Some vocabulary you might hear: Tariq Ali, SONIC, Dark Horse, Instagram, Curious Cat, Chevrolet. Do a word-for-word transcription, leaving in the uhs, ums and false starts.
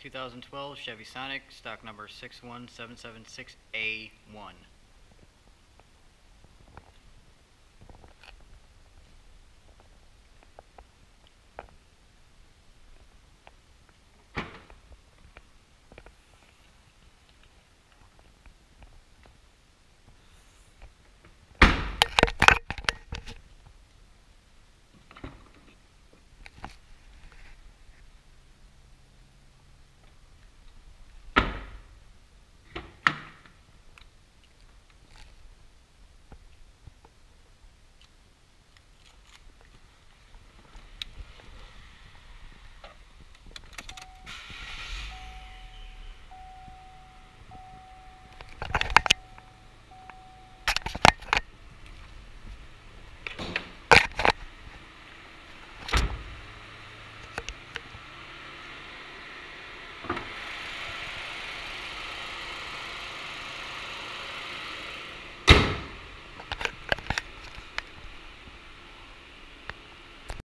two thousand twelve Chevy Sonic, stock number six one seven seven six A one.